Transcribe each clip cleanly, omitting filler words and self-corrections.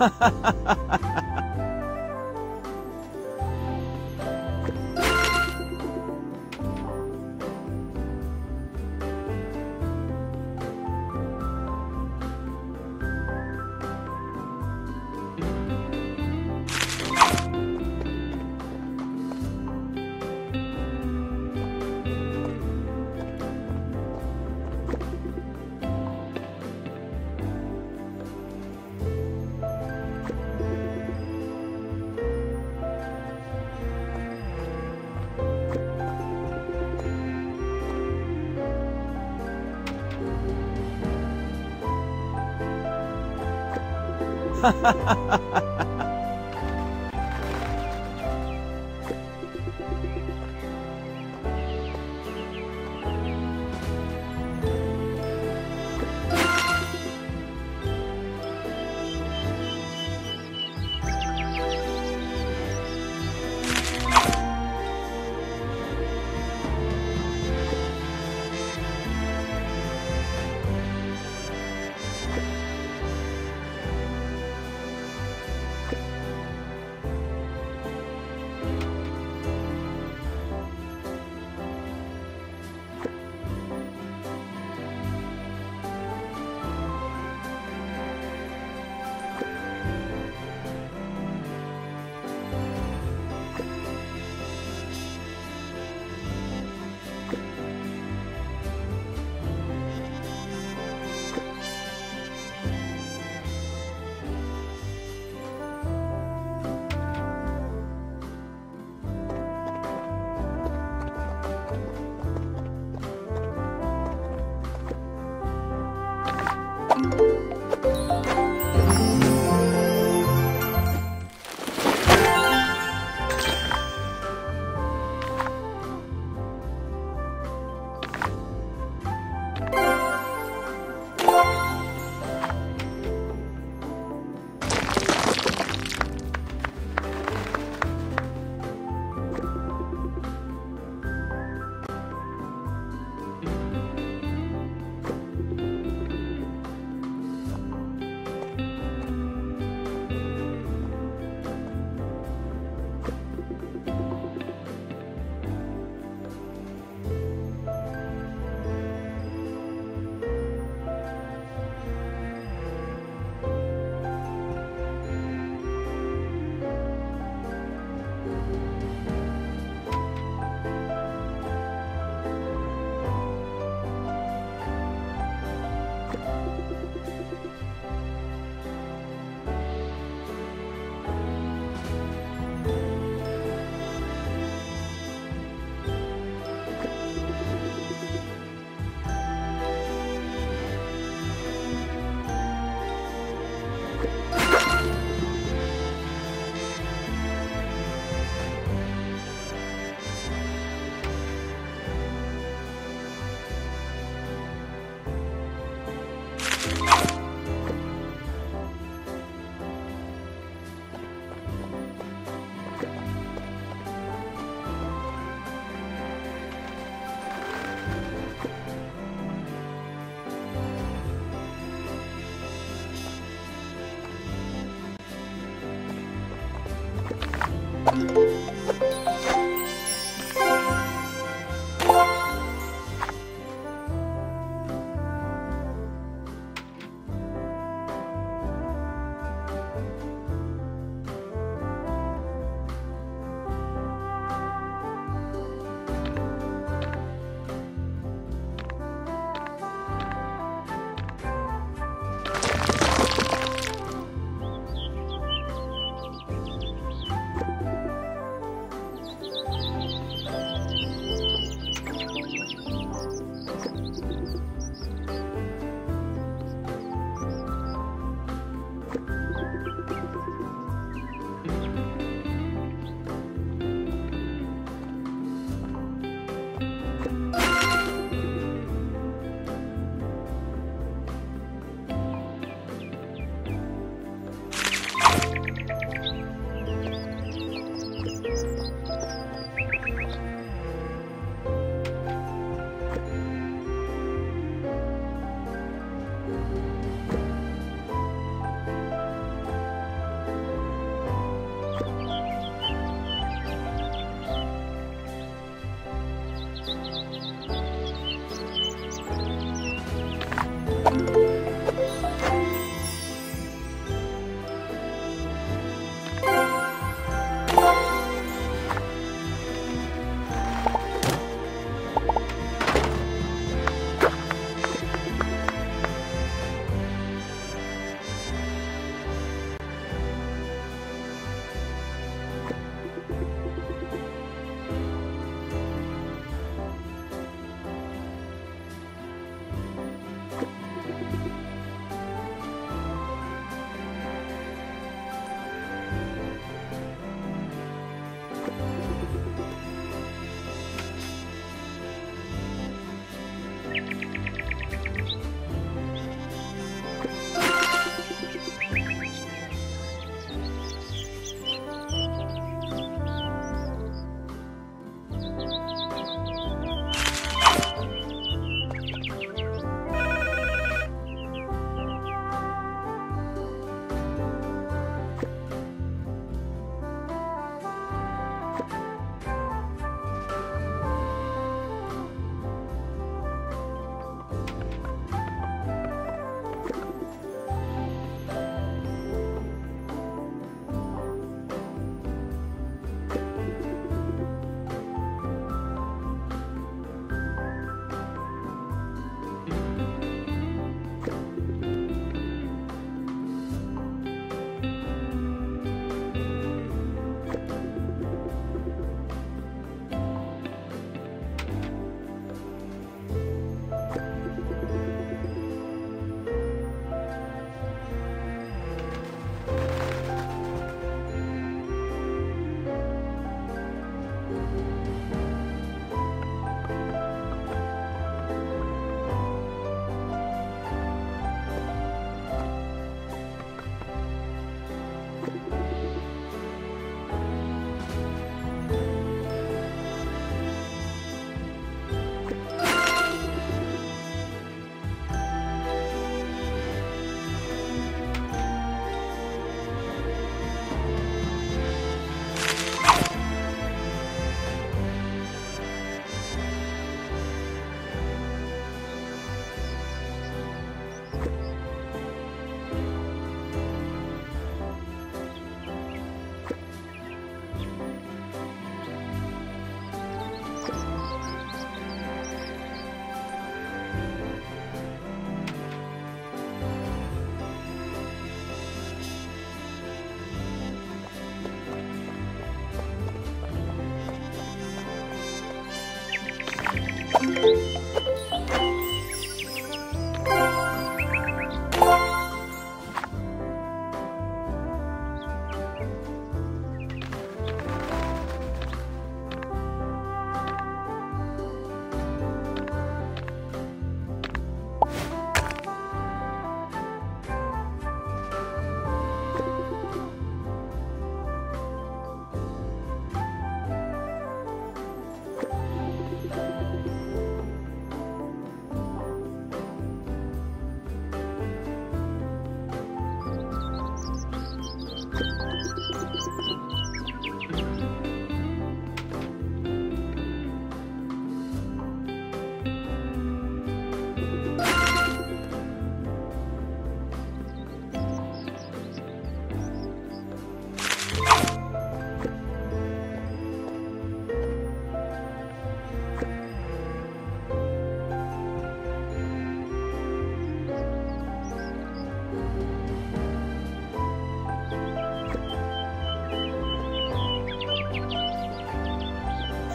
Ha ha ha ha ha. Ha ha ha ha ha.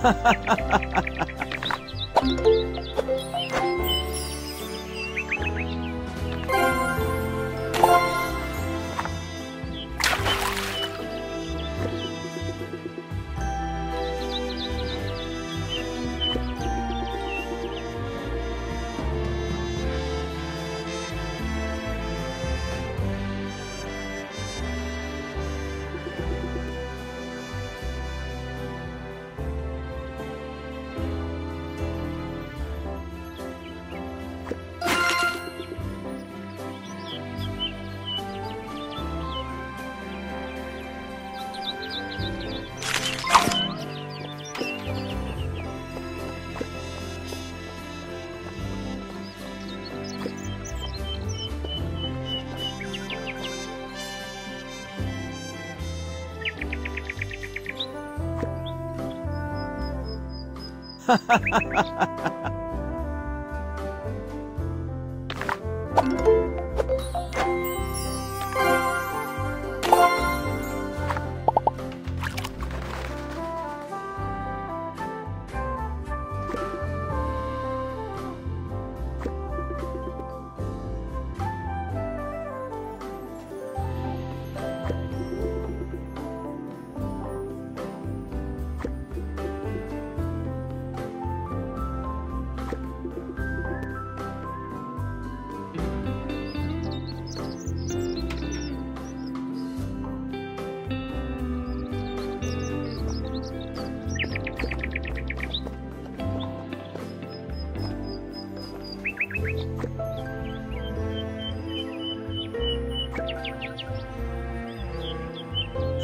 Ha ha ha ha ha.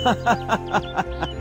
Ha ha ha ha ha.